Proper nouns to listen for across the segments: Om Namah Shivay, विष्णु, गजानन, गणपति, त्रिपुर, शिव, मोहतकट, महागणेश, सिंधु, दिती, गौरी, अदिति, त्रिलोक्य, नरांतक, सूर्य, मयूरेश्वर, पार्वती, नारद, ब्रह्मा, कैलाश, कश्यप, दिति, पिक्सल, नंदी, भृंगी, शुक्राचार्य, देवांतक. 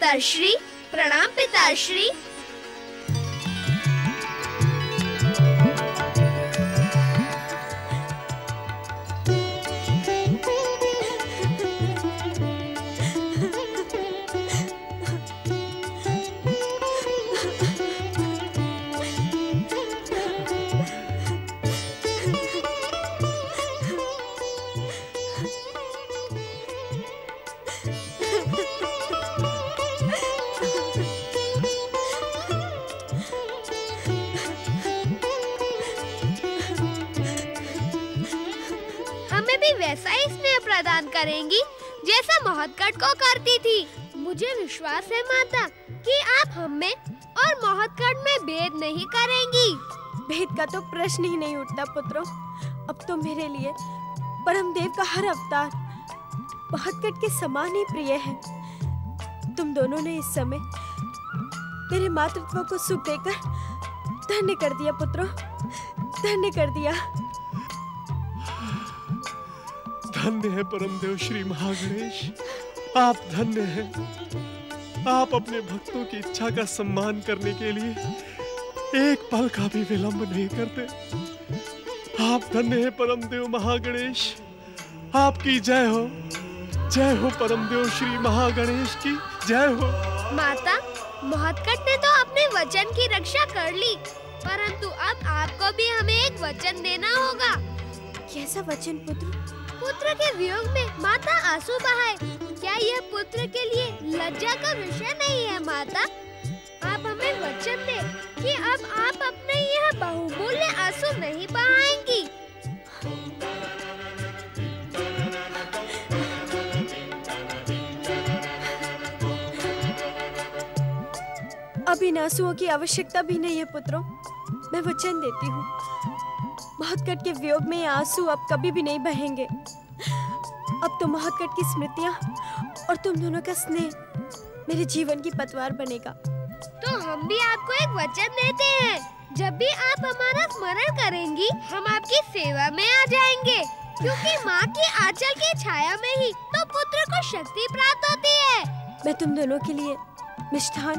पिताश्री, प्रणाम पिताश्री। करेंगी जैसा मोहतकट को करती थी। मुझे विश्वास है माता कि आप हम में और मोहतकट में भेद नहीं करेंगी। भेद का तो प्रश्न ही नहीं उठता पुत्रों। अब तो मेरे लिए परमदेव का हर अवतार मोहतकट के समान ही प्रिय है। तुम दोनों ने इस समय मेरे मातृत्व को सुख देकर धन्य कर दिया पुत्रों, धन्य कर दिया। धन्य है परमदेव श्री महागणेश, आप धन्य हैं। आप अपने भक्तों की इच्छा का सम्मान करने के लिए एक पल का भी विलंब नहीं करते। आप धन्य है परमदेव महागणेश, आपकी जय हो। जय हो परमदेव श्री महागणेश की जय हो। माता, मोहतकट ने तो अपने वचन की रक्षा कर ली, परंतु अब आपको भी हमें एक वचन देना होगा। कैसा वचन पुत्र? पुत्र के वियोग में माता आंसू बहाए, क्या यह पुत्र के लिए लज्जा का विषय नहीं है? माता, आप हमें वचन दें कि अब आप अपने यह बहुमूल्य आंसू नहीं बहाएंगी। अब इन आंसुओं की आवश्यकता भी नहीं है पुत्रों, मैं वचन देती हूँ मोहतकट के वियोग में आंसू अब कभी भी नहीं बहेंगे। अब तो मोहतकट की स्मृतियाँ और तुम दोनों का स्नेह मेरे जीवन की पतवार बनेगा। तो हम भी आपको एक वचन देते हैं, जब भी आप हमारा स्मरण करेंगी हम आपकी सेवा में आ जाएंगे, क्योंकि माँ की आंचल की छाया में ही तो पुत्र को शक्ति प्राप्त होती है। मैं तुम दोनों के लिए मिष्ठान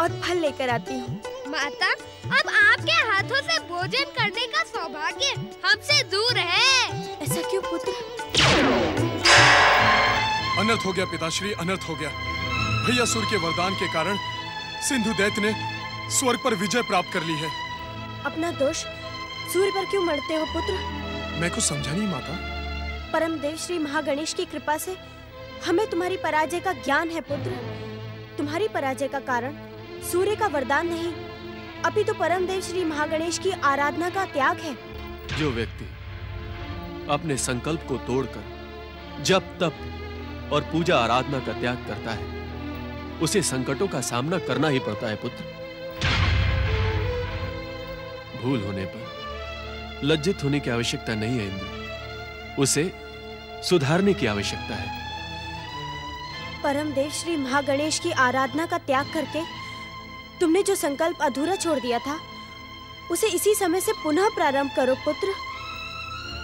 और फल लेकर आती हूँ। माता, अब आपके हाथों से भोजन करने का सौभाग्य हमसे दूर है। ऐसा क्यों पुत्र? अनर्थ हो गया पिताश्री, अनर्थ हो गया। भैयासुर के वरदान के कारण सिंधु दैत्य ने स्वर्ग पर विजय प्राप्त कर ली है। अपना दोष सूर्य पर क्यों मढ़ते हो पुत्र? मैं कुछ समझा नहीं माता। परम देव श्री महागणेश की कृपा से हमें तुम्हारी पराजय का ज्ञान है पुत्र। तुम्हारी पराजय का कारण सूर्य का वरदान नहीं, अभी तो परम देव श्री महागणेश की आराधना का त्याग है। जो व्यक्ति अपने संकल्प को तोड़कर जप तप और पूजा आराधना का त्याग करता है, उसे संकटों का सामना करना ही पड़ता है पुत्र। भूल होने पर लज्जित होने की आवश्यकता नहीं है इंद्र, उसे सुधारने की आवश्यकता है। परम देव श्री महागणेश की आराधना का त्याग करके तुमने जो संकल्प अधूरा छोड़ दिया था, उसे इसी समय से पुनः प्रारंभ करो पुत्र।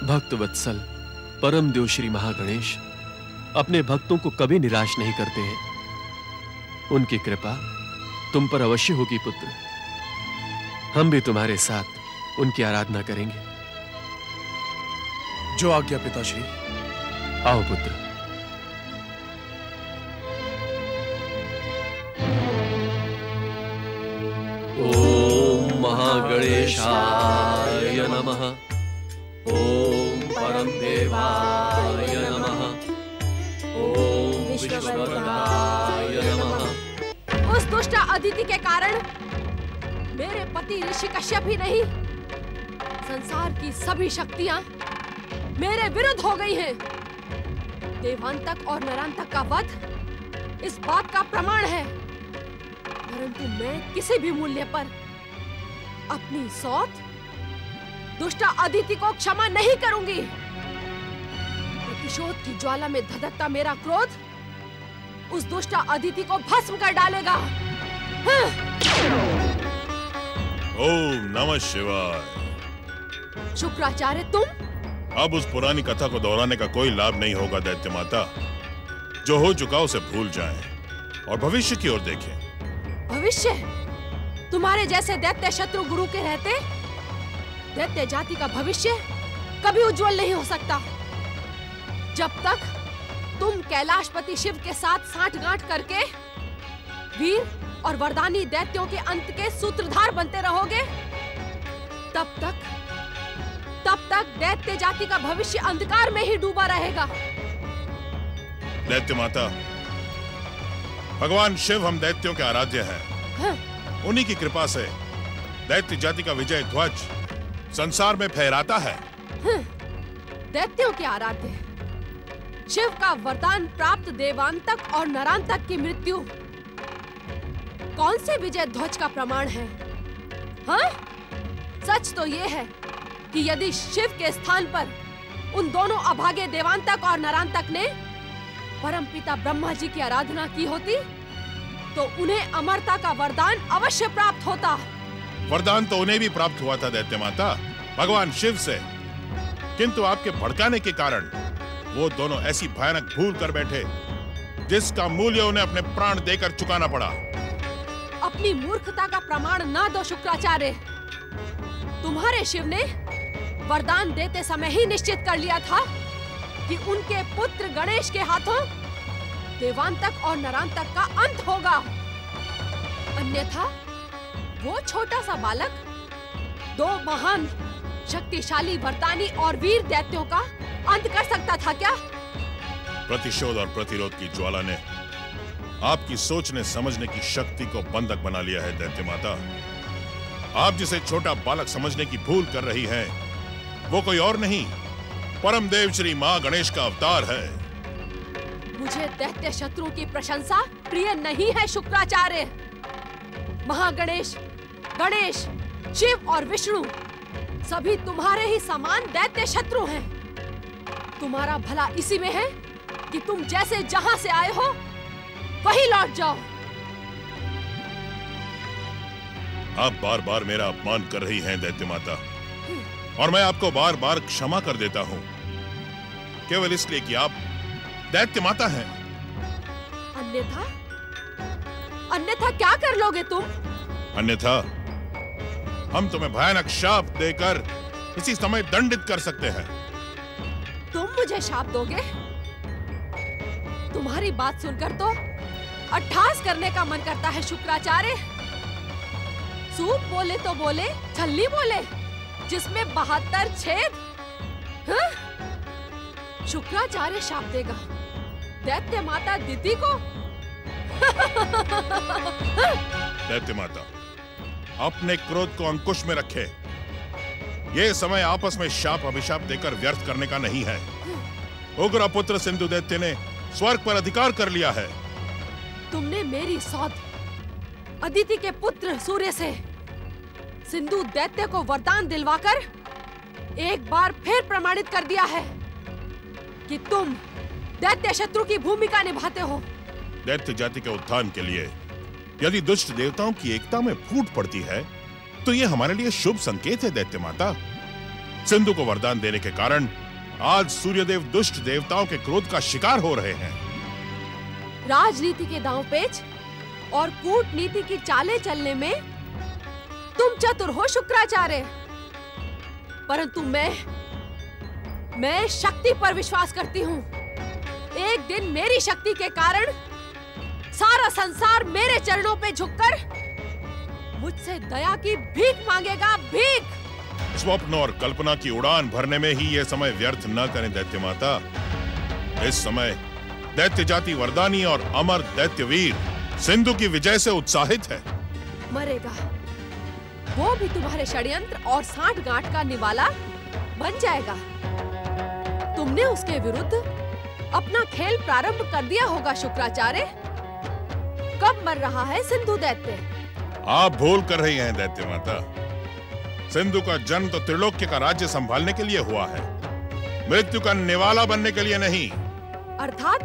भक्त वत्सल परम देव श्री महागणेश अपने भक्तों को कभी निराश नहीं करते हैं। उनकी कृपा तुम पर अवश्य होगी पुत्र। हम भी तुम्हारे साथ उनकी आराधना करेंगे। जो आज्ञा पिताश्री। आओ पुत्र। गणेशाय नमः। ओम परमदेवाय नमः। ओम विश्ववरदाय नमः। उस दुष्ट अदिति के कारण मेरे पति ऋषि कश्यप ही नहीं, संसार की सभी शक्तियां मेरे विरुद्ध हो गई हैं। देवांतक और नरांतक का वध इस बात का प्रमाण है, परंतु मैं किसी भी मूल्य पर अपनी सौत दुष्टा अदिति को क्षमा नहीं करूंगी। प्रतिशोध की ज्वाला में धधकता मेरा क्रोध उस दुष्टा अदिति को भस्म कर डालेगा। हाँ। ओम नमः शिवाय। शुक्राचार्य तुम? अब उस पुरानी कथा को दोहराने का कोई लाभ नहीं होगा दैत्य माता। जो हो चुका उसे भूल जाएं। और भविष्य की ओर देखें। भविष्य? तुम्हारे जैसे दैत्य शत्रु गुरु के रहते दैत्य जाति का भविष्य कभी उज्जवल नहीं हो सकता। जब तक तुम कैलाशपति शिव के साथ साठगांठ करके वीर और वरदानी दैत्यों के अंत के सूत्रधार बनते रहोगे तब तक दैत्य जाति का भविष्य अंधकार में ही डूबा रहेगा। दैत्य माता, भगवान शिव हम दैत्यों के आराध्य हैं। हाँ। उन्हीं की कृपा से दैत्य जाति का विजय ध्वज संसार में फहराता है। हाँ। दैत्यों के आराध्य शिव का वरदान प्राप्त देवांतक और नरांतक की मृत्यु कौन से विजय ध्वज का प्रमाण है? हाँ? सच तो ये है कि यदि शिव के स्थान पर उन दोनों अभागे देवांतक और नरांतक ने परमपिता ब्रह्मा जी की आराधना की होती तो उन्हें अमरता का वरदान अवश्य प्राप्त होता। वरदान तो उन्हें भी प्राप्त हुआ था दैत्य माता, भगवान शिव से, किंतु आपके भड़काने के कारण वो दोनों ऐसी भयानक भूल कर बैठे जिसका मूल्य उन्हें अपने प्राण देकर चुकाना पड़ा। अपनी मूर्खता का प्रमाण ना दो शुक्राचार्य। तुम्हारे शिव ने वरदान देते समय ही निश्चित कर लिया था कि उनके पुत्र गणेश के हाथों देवांतक और नरांतक का अंत होगा, अन्यथा वो छोटा सा बालक दो महान शक्तिशाली वरदानी और वीर दैत्यों का अंत कर सकता था क्या? प्रतिशोध और प्रतिरोध की ज्वाला ने आपकी सोचने समझने की शक्ति को बंधक बना लिया है दैत्य माता। आप जिसे छोटा बालक समझने की भूल कर रही हैं, वो कोई और नहीं परम देव श्री महागणेश का अवतार है। मुझे दैत्य शत्रु की प्रशंसा प्रिय नहीं है शुक्राचार्य। महागणेश, गणेश, शिव और विष्णु सभी तुम्हारे ही समान दैत्य शत्रु हैं। तुम्हारा भला इसी में है कि तुम जैसे जहां से आए हो वहीं लौट जाओ। आप बार बार मेरा अपमान कर रही हैं दैत्य माता, और मैं आपको बार बार क्षमा कर देता हूं केवल इसलिए कि आप दैत्य माता हैं। अन्यथा क्या कर लोगे तुम? अन्यथा हम तुम्हें भयानक शाप देकर इसी समय दंडित कर सकते हैं। तुम मुझे शाप दोगे? तुम्हारी बात सुनकर तो अट्ठास करने का मन करता है शुक्राचार्य। सूप बोले तो बोले छल्ली बोले जिसमें 72 छेद। हाँ? शुक्राचार्य शाप देगा दैत्य माता दिती को? दैत्य माता, अपने क्रोध को अंकुश में रखें। ये समय आपस में शाप अभिशाप देकर व्यर्थ करने का नहीं है। उग्र पुत्र सिंधु दैत्य ने स्वर्ग पर अधिकार कर लिया है। तुमने मेरी सौत अदिति के पुत्र सूर्य से सिंधु दैत्य को वरदान दिलवाकर एक बार फिर प्रमाणित कर दिया है कि तुम दैत्य शत्रु की भूमिका निभाते हो। दैत्य जाति के उत्थान के लिए यदि दुष्ट देवताओं की एकता में फूट पड़ती है तो ये हमारे लिए शुभ संकेत है दैत्य माता। सिंधु को वरदान देने के कारण आज सूर्यदेव दुष्ट देवताओं के क्रोध का शिकार हो रहे हैं। राजनीति के दांवपेच और कूटनीति की चालें चलने में तुम चतुर हो शुक्राचार्य, परंतु मैं शक्ति पर विश्वास करती हूँ। एक दिन मेरी शक्ति के कारण सारा संसार मेरे चरणों पे झुककर मुझसे दया की भीख मांगेगा, भीख। स्वप्न और कल्पना की उड़ान भरने में ही यह समय व्यर्थ न करें दैत्य माता। इस समय दैत्य जाति वरदानी और अमर दैत्यवीर सिंधु की विजय से उत्साहित है। मरेगा वो भी तुम्हारे षड्यंत्र और सांठगांठ का निवाला बन जाएगा। तुमने उसके विरुद्ध अपना खेल प्रारंभ कर दिया होगा शुक्राचार्य। कब मर रहा है सिंधु दैत्य? आप भूल कर रही हैं दैत्य माता। सिंधु का जन्म तो त्रिलोक्य का राज्य संभालने के लिए हुआ है, मृत्यु का निवाला बनने के लिए नहीं। अर्थात?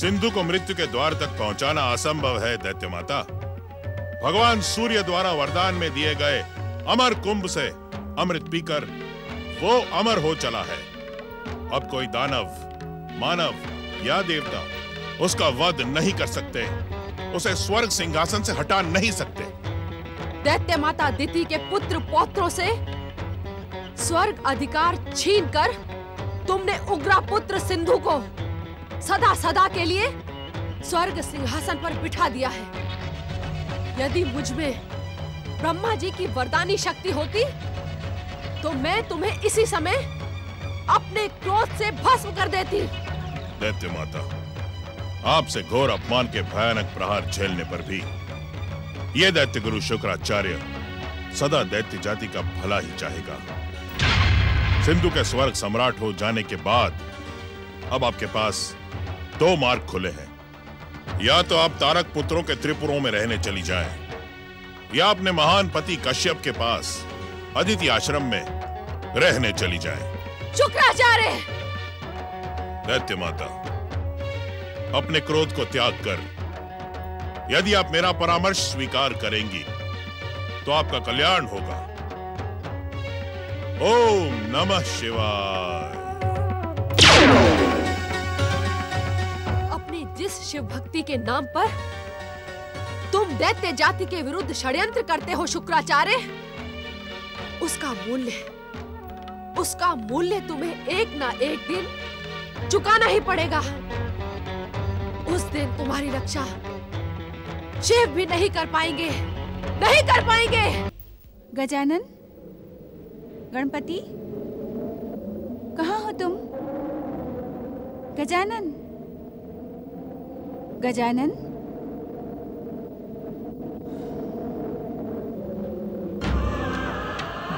सिंधु को मृत्यु के द्वार तक पहुंचाना असंभव है दैत्य माता। भगवान सूर्य द्वारा वरदान में दिए गए अमर कुंभ से अमृत पीकर वो अमर हो चला है। अब कोई दानव, मानव या देवता उसका वध नहीं कर सकते, उसे स्वर्ग सिंहासन से हटा नहीं सकते। दैत्य माता दिति के पुत्र पौत्रों से स्वर्ग अधिकार छीनकर तुमने उग्रा पुत्र सिंधु को सदा सदा के लिए स्वर्ग सिंहासन पर बिठा दिया है। यदि मुझ में ब्रह्मा जी की वरदानी शक्ति होती तो मैं तुम्हें इसी समय अपने क्रोध से भस्म कर देती। दैत्य माता, आपसे घोर अपमान के भयानक प्रहार झेलने पर भी ये दैत्य गुरु शुक्राचार्य सदा दैत्य जाति का भला ही चाहेगा। सिंधु के स्वर्ग सम्राट हो जाने के बाद अब आपके पास दो मार्ग खुले हैं, या तो आप तारक पुत्रों के त्रिपुरों में रहने चली जाएं, या अपने महान पति कश्यप के पास अदिति आश्रम में रहने चली जाएं। शुक्राचार्य! दैत्य माता, अपने क्रोध को त्याग कर यदि आप मेरा परामर्श स्वीकार करेंगी तो आपका कल्याण होगा। ओम नमः शिवाय। अपनी जिस शिव भक्ति के नाम पर तुम दैत्य जाति के विरुद्ध षड्यंत्र करते हो शुक्राचार्य, उसका मूल्य तुम्हें एक ना एक दिन चुकाना ही पड़ेगा। उस दिन तुम्हारी रक्षा शिव भी नहीं कर पाएंगे। गजानन, गणपति, कहाँ हो तुम? गजानन, गजानन,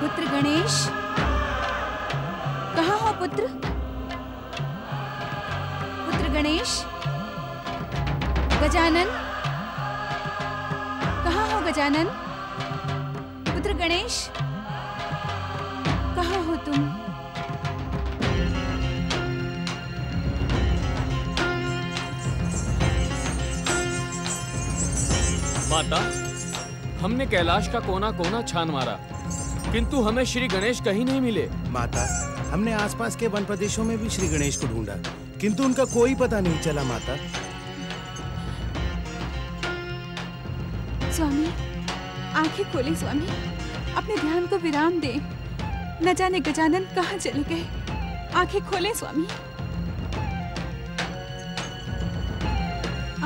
पुत्र गणेश, कहाँ हो पुत्र? पुत्र गणेश, गजानन, कहाँ हो गजानन? पुत्र गणेश, कहाँ हो तुम? माता, हमने कैलाश का कोना कोना छान मारा, किंतु हमें श्री गणेश कहीं नहीं मिले। माता, हमने आसपास के वन प्रदेशों में भी श्री गणेश को ढूंढा, किंतु उनका कोई पता नहीं चला। माता स्वामी, आंखें खोलें स्वामी, अपने ध्यान को विराम दें। न जाने गजानन कहाँ चले गए। आंखें खोलें स्वामी,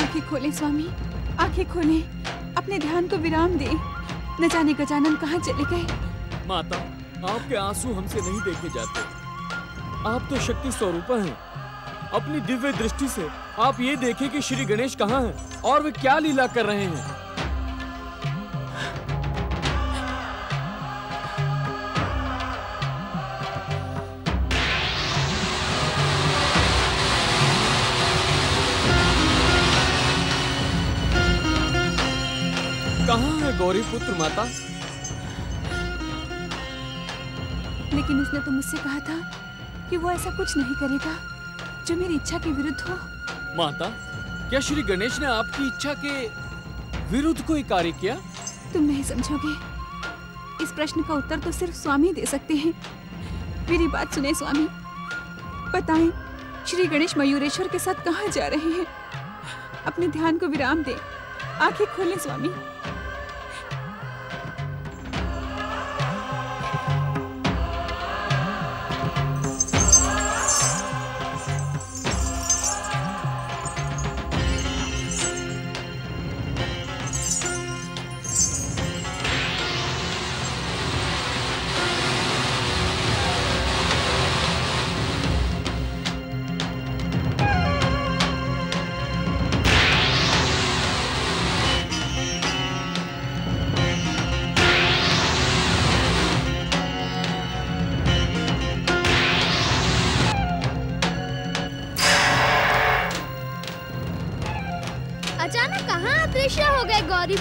आंखें खोलें स्वामी, आंखें खोलें, अपने ध्यान को विराम दें। न जाने गजानन कहाँ चले गए। माता, आपके आंसू हमसे नहीं देखे जाते, आप तो शक्ति स्वरूपा हैं। अपनी दिव्य दृष्टि से आप ये देखें कि श्री गणेश कहाँ हैं और वे क्या लीला कर रहे हैं। गौरी पुत्र माता, लेकिन उसने तो मुझसे कहा था कि वो ऐसा कुछ नहीं करेगा जो मेरी इच्छा के विरुद्ध हो। माता, क्या श्री गणेश ने आपकी इच्छा के विरुद्ध कोई कार्य किया? तुम नहीं समझोगे। इस प्रश्न का उत्तर तो सिर्फ स्वामी दे सकते हैं। मेरी बात सुने स्वामी, बताएं श्री गणेश मयूरेश्वर के साथ कहाँ जा रहे हैं। अपने ध्यान को विराम दे, आंखें खोलें स्वामी।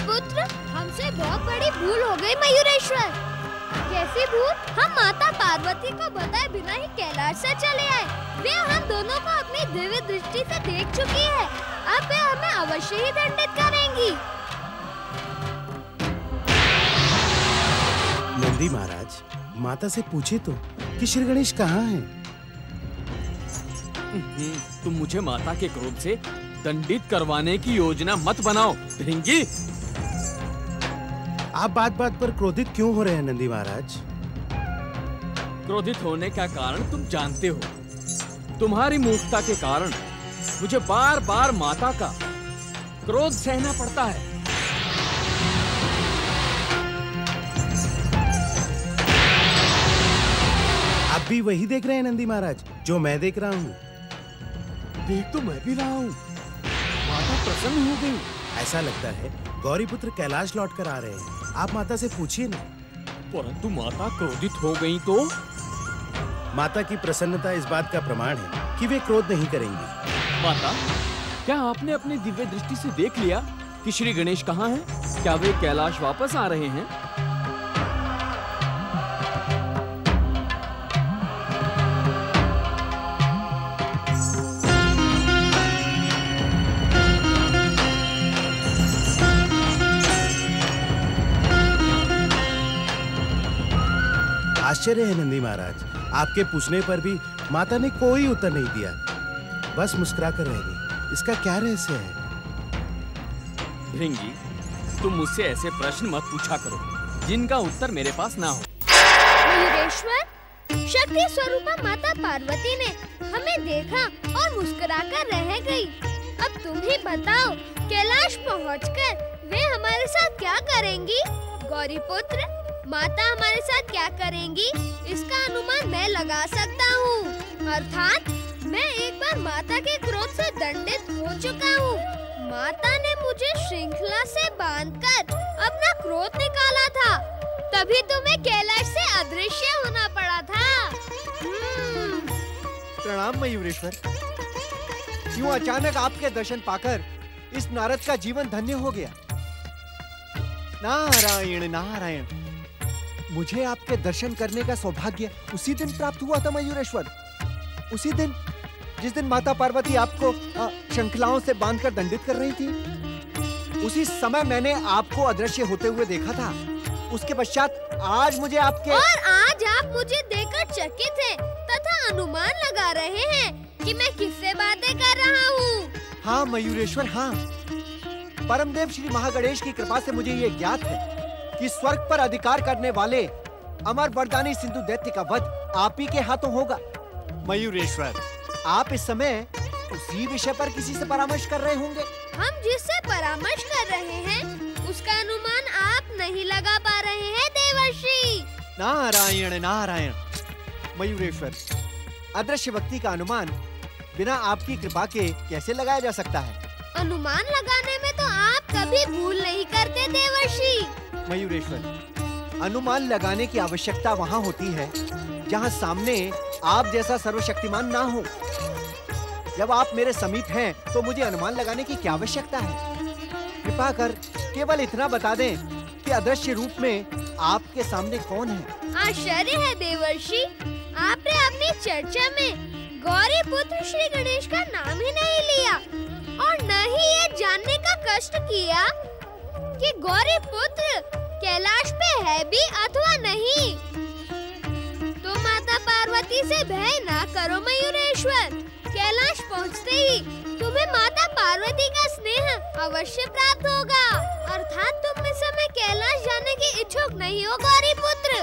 पुत्र, हमसे बहुत बड़ी भूल हो गई मयूरेश्वर। कैसी भूल? हम माता पार्वती को बताए बिना ही कैलाश से चले आए। वे हम दोनों को अपनी दिव्य दृष्टि से देख चुकी है। अब वे हमें अवश्य ही दंडित करेंगी। नंदी महाराज, माता से पूछे तो कि श्री गणेश कहाँ हैं? तुम मुझे माता के क्रोध से दंडित करवाने की योजना मत बनाओ। भिंगी, आप बात बात पर क्रोधित क्यों हो रहे हैं नंदी महाराज? क्रोधित होने का कारण तुम जानते हो। तुम्हारी मूर्खता के कारण मुझे बार बार माता का क्रोध सहना पड़ता है। आप भी वही देख रहे हैं नंदी महाराज जो मैं देख रहा हूँ? देख तो मैं भी रहा हूँ। माता प्रसन्न हो गई। ऐसा लगता है गौरी पुत्र कैलाश लौट कर आ रहे हैं। आप माता से पूछिए ना। परंतु माता क्रोधित हो गई तो? माता की प्रसन्नता इस बात का प्रमाण है कि वे क्रोध नहीं करेंगी। माता, क्या आपने अपने दिव्य दृष्टि से देख लिया कि श्री गणेश कहाँ हैं? क्या वे कैलाश वापस आ रहे हैं? आश्चर्य है नंदी महाराज, आपके पूछने पर भी माता ने कोई उत्तर नहीं दिया, बस मुस्कुरा कर रह गई। इसका क्या रहस्य है? भृंगी, तुम मुझसे ऐसे प्रश्न मत पूछा करो जिनका उत्तर मेरे पास ना हो। मयूरेश्वर, शक्ति स्वरूपा माता पार्वती ने हमें देखा और मुस्कुरा कर रह गई। अब तुम ही बताओ, कैलाश पहुंचकर वे हमारे साथ क्या करेंगी? गौरी पुत्र, माता हमारे साथ क्या करेंगी इसका अनुमान मैं लगा सकता हूँ। अर्थात मैं एक बार माता के क्रोध से दंडित हो चुका हूँ। माता ने मुझे श्रृंखला से बांधकर अपना क्रोध निकाला था, तभी तुम्हें कैलाश से अदृश्य होना पड़ा था। प्रणाम मयूरेश्वर। यूँ अचानक आपके दर्शन पाकर इस नारद का जीवन धन्य हो गया। नारायण नारायण, मुझे आपके दर्शन करने का सौभाग्य उसी दिन प्राप्त हुआ था मयूरेश्वर, उसी दिन जिस दिन माता पार्वती आपको श्रृंखलाओं से बांधकर दंडित कर रही थी। उसी समय मैंने आपको अदृश्य होते हुए देखा था। उसके पश्चात आज मुझे आपके और आज आप मुझे देखकर चकित हैं तथा अनुमान लगा रहे हैं कि मैं किससे बातें कर रहा हूँ। हाँ मयूरेश्वर, हाँ, परमदेव श्री महागणेश की कृपा से मुझे ये ज्ञात है कि स्वर्ग पर अधिकार करने वाले अमर वरदानी सिंधु दैत्य का वध आप ही के हाथों होगा। मयूरेश्वर, आप इस समय उसी विषय पर किसी से परामर्श कर रहे होंगे। हम जिससे परामर्श कर रहे हैं उसका अनुमान आप नहीं लगा पा रहे हैं देवर्षि। नारायण नारायण। मयूरेश्वर, अदृश्य व्यक्ति का अनुमान बिना आपकी कृपा के कैसे लगाया जा सकता है? अनुमान लगाने में तो आप कभी भूल नहीं करते देवर्षि। मयूरेश्वर, अनुमान लगाने की आवश्यकता वहाँ होती है जहाँ सामने आप जैसा सर्वशक्तिमान ना हो। जब आप मेरे समीप हैं, तो मुझे अनुमान लगाने की क्या आवश्यकता है? कृपा कर केवल इतना बता दें कि अदृश्य रूप में आपके सामने कौन है। आश्चर्य है देवर्षि, आपने अपनी चर्चा में गौरी पुत्र श्री गणेश का नाम ही नहीं लिया और न ही ये जानने का कष्ट किया कि गौरी पुत्र कैलाश पे है भी अथवा नहीं। तो माता पार्वती से भय ना करो मयूरेश्वर। कैलाश पहुँचते ही तुम्हें माता पार्वती का स्नेह अवश्य प्राप्त होगा। अर्थात तुम इस समय कैलाश जाने की इच्छुक नहीं हो गौरी पुत्र।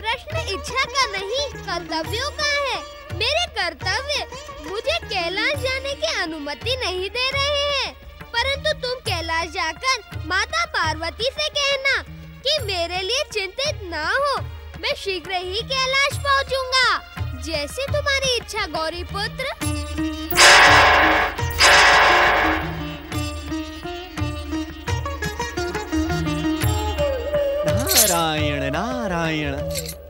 प्रश्न इच्छा का नहीं कर्तव्यों का है। मेरे कर्तव्य मुझे कैलाश जाने की अनुमति नहीं दे रहे हैं, परंतु तुम कैलाश जाकर माता पार्वती से कहना कि मेरे लिए चिंतित ना हो, मैं शीघ्र ही कैलाश पहुंचूंगा। जैसी तुम्हारी इच्छा गौरी पुत्र। नारायण नारायण।